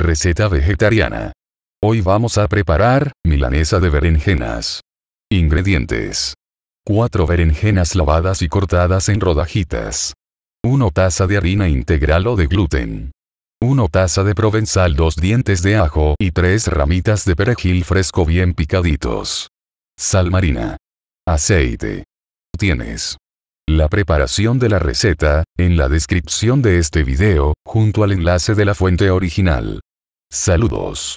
Receta vegetariana. Hoy vamos a preparar milanesa de berenjenas. Ingredientes: 4 berenjenas lavadas y cortadas en rodajitas, 1 taza de harina integral o de gluten, 1 taza de provenzal, 2 dientes de ajo y 3 ramitas de perejil fresco bien picaditos. Sal marina. Aceite. Tienes la preparación de la receta en la descripción de este video, junto al enlace de la fuente original. Saludos.